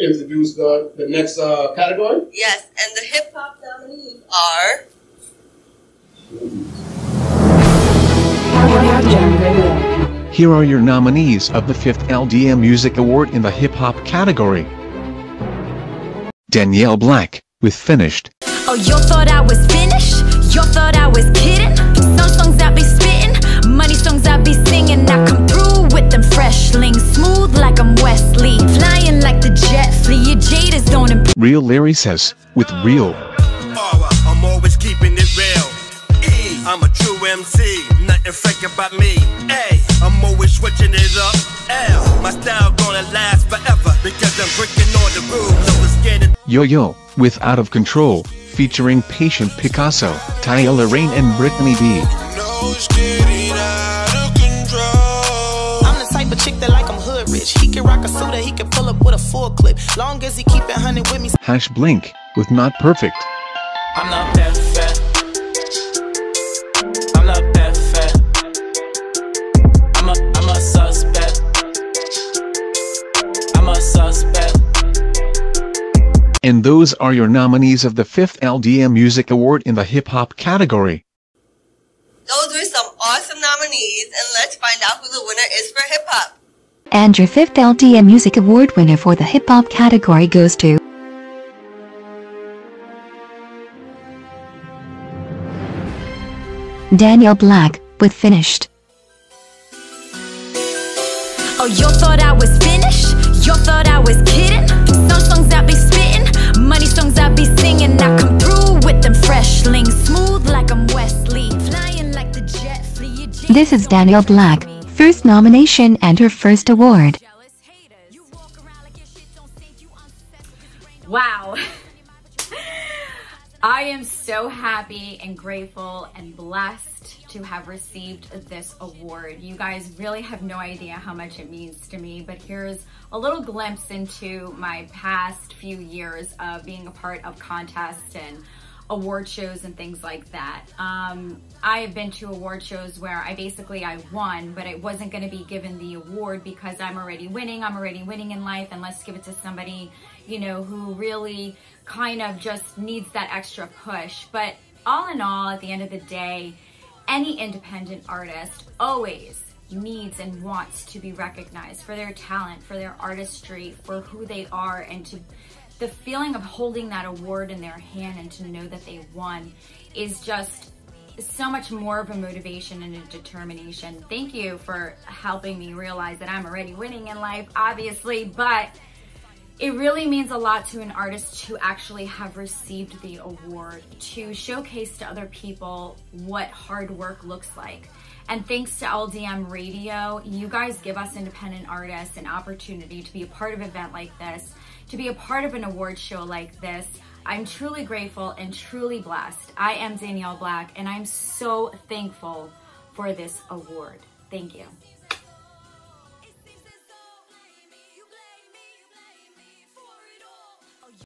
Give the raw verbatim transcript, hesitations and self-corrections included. Introduce the, the next uh, category? Yes, and the hip-hop nominees are... Here are your nominees of the fifth L D M Music Award in the hip-hop category. Danielle Black, with Finished. Oh, you thought I was finished? You thought I was kidding? Some songs I be spitting, money songs I be singing. I come through with them freshlings, smooth like I'm Wesley. Flying like the jet flee, your jaders don't improve. Real Larry says, with Real. I'm always keeping it real. E, I'm a true M C, nothing fake about me. A, I'm always switching it up. L, my style gonna last forever because I'm breaking all the rules. I was scared of Yo-Yo, with Out of Control, featuring Patient Picasso, Taya Lorraine, and Brittany B. I'm the type of chick that like I'm hood rich. He can rock a suit that he can pull up with a full clip. Long as he keep it honey with me. Hash Blink, with Not Perfect. I'm not that fat. I'm not that fat. I'm a, I'm a suspect. I'm a suspect. And those are your nominees of the fifth L D M Music Award in the hip-hop category. Those were some awesome nominees, and let's find out who the winner is for hip-hop. And your fifth L D M Music Award winner for the hip-hop category goes to... Danielle Black, with Finished. Oh, you thought I was finished? You thought I was kidding? Some songs I be spitting, money songs I be singing. I come through with them freshlings, smooth like I'm Wesley, flying like the jet flee. This is Danielle Black, first nomination and her first award. Wow. I am so happy and grateful and blessed to have received this award. You guys really have no idea how much it means to me, but here's a little glimpse into my past few years of being a part of contests and award shows and things like that. Um, I have been to award shows where I basically, I won, but I wasn't gonna be given the award because I'm already winning, I'm already winning in life, and let's give it to somebody, you know, who really kind of just needs that extra push. But all in all, at the end of the day, any independent artist always needs and wants to be recognized for their talent, for their artistry, for who they are, and to the feeling of holding that award in their hand and to know that they won is just so much more of a motivation and a determination. Thank you for helping me realize that I'm already winning in life, obviously, but it really means a lot to an artist to actually have received the award, to showcase to other people what hard work looks like. And thanks to L D M Radio, you guys give us independent artists an opportunity to be a part of an event like this, to be a part of an award show like this. I'm truly grateful and truly blessed. I am Danielle Black, and I'm so thankful for this award. Thank you.